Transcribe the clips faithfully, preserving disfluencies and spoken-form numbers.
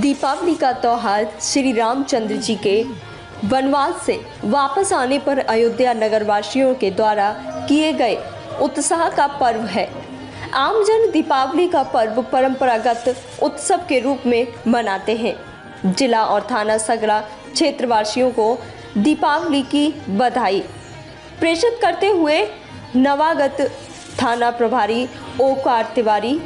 दीपावली का त्यौहार श्री रामचंद्र जी के वनवास से वापस आने पर अयोध्या नगरवासियों के द्वारा किए गए उत्साह का पर्व है। आमजन दीपावली का पर्व परंपरागत उत्सव के रूप में मनाते हैं। जिला और थाना सगरा क्षेत्रवासियों को दीपावली की बधाई प्रेषित करते हुए नवागत थाना प्रभारी ओंकार तिवारी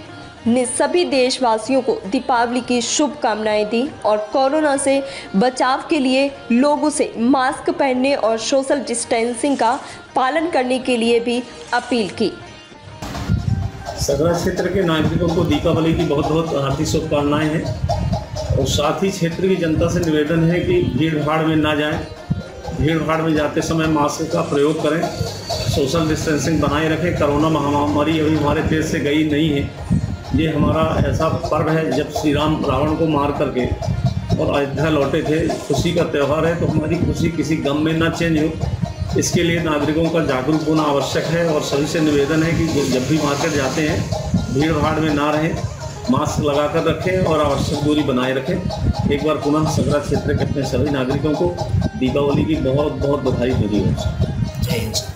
ने सभी देशवासियों को दीपावली की शुभकामनाएं दी और कोरोना से बचाव के लिए लोगों से मास्क पहनने और सोशल डिस्टेंसिंग का पालन करने के लिए भी अपील की। सगरा क्षेत्र के नागरिकों को दीपावली की बहुत बहुत हार्दिक शुभकामनाएं हैं और साथ ही क्षेत्र की जनता से निवेदन है कि भीड़ भाड़ में ना जाएं। भीड़ भाड़ में जाते समय मास्क का प्रयोग करें, सोशल डिस्टेंसिंग बनाए रखें। कोरोना महामारी अभी हमारे देश से गई नहीं है। ये हमारा ऐसा पर्व है जब श्री राम रावण को मार करके और अयोध्या लौटे थे। खुशी का त्यौहार है, तो हमारी खुशी किसी गम में ना चेंज हो, इसके लिए नागरिकों का जागरूक होना आवश्यक है। और सभी से निवेदन है कि जब भी मार्केट जाते हैं भीड़ भाड़ में ना रहें, मास्क लगा कर रखें और आवश्यक दूरी बनाए रखें। एक बार पुनः सगरा क्षेत्र के अपने सभी नागरिकों को दीपावली की बहुत बहुत बधाई मिली है।